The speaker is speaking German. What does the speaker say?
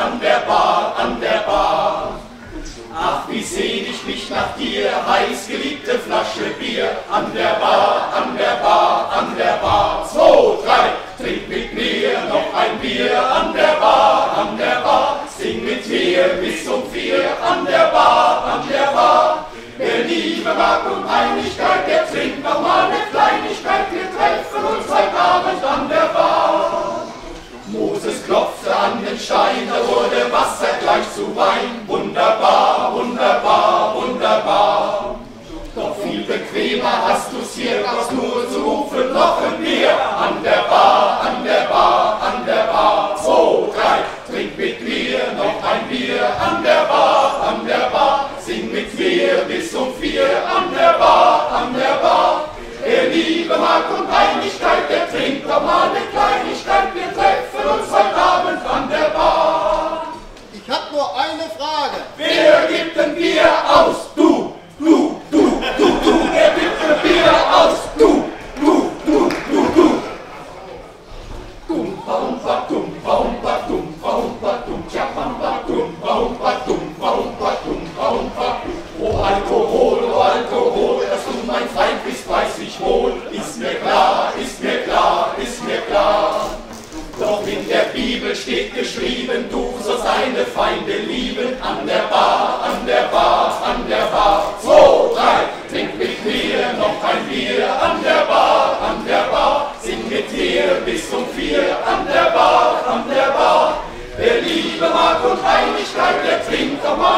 an der Bar, an der Bar. Ach, wie sehn ich mich nach dir, heiß geliebte Flasche Bier, an der Bar, an der Bar, an der Bar. 2, 3, trink mit mir noch ein Bier, an der Bar, sing mit mir bis um 4, an der Bar, an der Bar. Wer Liebe mag und Einigkeit, der trinkt noch mal eine Kleinigkeit, wir treffen uns heute Abend an der Bar. Moses klopfte an den Stein, da wurde Wasser gleich zu Wein. Wunderbar, wunderbar, wunderbar. Doch viel bequemer hast du's hier, brauchst nur zu rufen, noch ein Bier. An der Bar, an der Bar, an der Bar. 2, 3, trink mit mir noch ein Bier. An der Bar, sing mit mir bis um 4. An der Bar, an der Bar. Wer Liebe mag und Einigkeit, der trinkt doch mal eine Kleinigkeit. Wir treffen uns heute Abend an der Bar. Ich hab nur eine Frage. Wer gibt ein Bier aus? Du, du, du, du, du. Wer gibt ein Bier aus? Du, du, du, du, du. Dumpa, umpa, dumpa, umpa, dumpa, umpa, dumpa, umpa, dumpa, umpa, dumpa, umpa, dumpa, umpa. Oh Alkohol, dass du mein Feind bist, weiß ich wohl. Ist mir klar, ist mir klar, ist mir klar. Doch in der Bibel steht geschrieben, du sollst deine Feinde lieben. An der Bar, an der Bar, an der Bar. 2, 3, trink mit mir noch ein Bier. An der Bar, sing mit dir bis um 4. An der Bar, an der Bar. Wer Liebe mag und Heiligkeit, der trinkt doch mal.